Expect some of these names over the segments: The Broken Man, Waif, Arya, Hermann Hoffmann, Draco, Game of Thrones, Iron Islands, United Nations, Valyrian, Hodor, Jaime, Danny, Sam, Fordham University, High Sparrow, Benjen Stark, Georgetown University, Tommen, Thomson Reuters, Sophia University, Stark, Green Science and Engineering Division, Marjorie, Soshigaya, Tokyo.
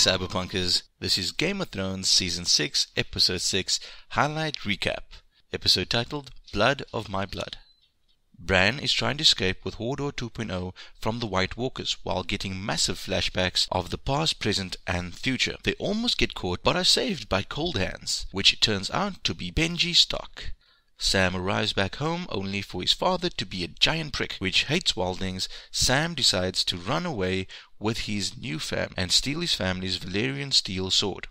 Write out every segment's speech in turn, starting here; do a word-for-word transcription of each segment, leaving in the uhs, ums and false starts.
Cyberpunkers, this is Game of Thrones Season six, Episode six, Highlight Recap, episode titled Blood of My Blood. Bran is trying to escape with Hodor two point oh from the White Walkers while getting massive flashbacks of the past, present and future. They almost get caught but are saved by Cold Hands, which turns out to be Benjen Stark. Sam arrives back home only for his father to be a giant prick, which hates wildlings. Sam decides to run away with his new fam and steal his family's Valyrian steel sword.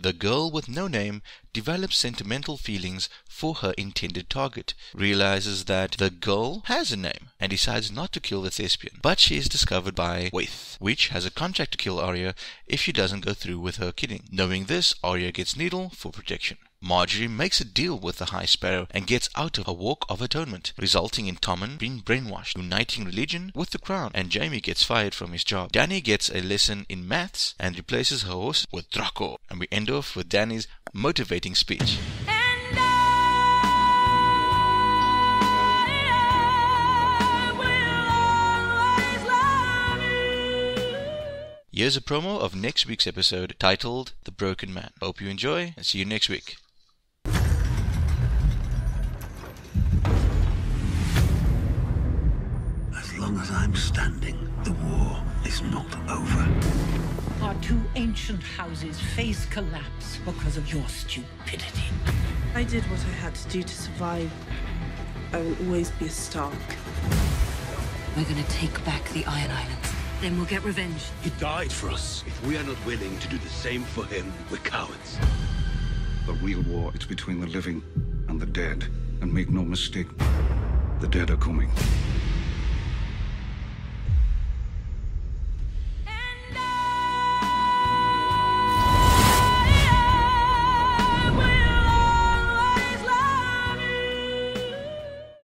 The girl with no name develops sentimental feelings for her intended target, realizes that the girl has a name, and decides not to kill the thespian. But she is discovered by Waif, which has a contract to kill Arya if she doesn't go through with her kidding. Knowing this, Arya gets Needle for protection. Marjorie makes a deal with the High Sparrow and gets out of her walk of atonement, resulting in Tommen being brainwashed, uniting religion with the crown, and Jaime gets fired from his job. Danny gets a lesson in maths and replaces her horse with Draco, and we end off with Danny's motivating speech. Here's a promo of next week's episode titled The Broken Man. Hope you enjoy, and see you next week. As I'm standing, the war is not over. Our two ancient houses face collapse because of your stupidity. I did what I had to do to survive. I will always be a Stark. We're gonna take back the Iron Islands. Then we'll get revenge. He died for us. If we are not willing to do the same for him, we're cowards. The real war is between the living and the dead. And make no mistake, the dead are coming.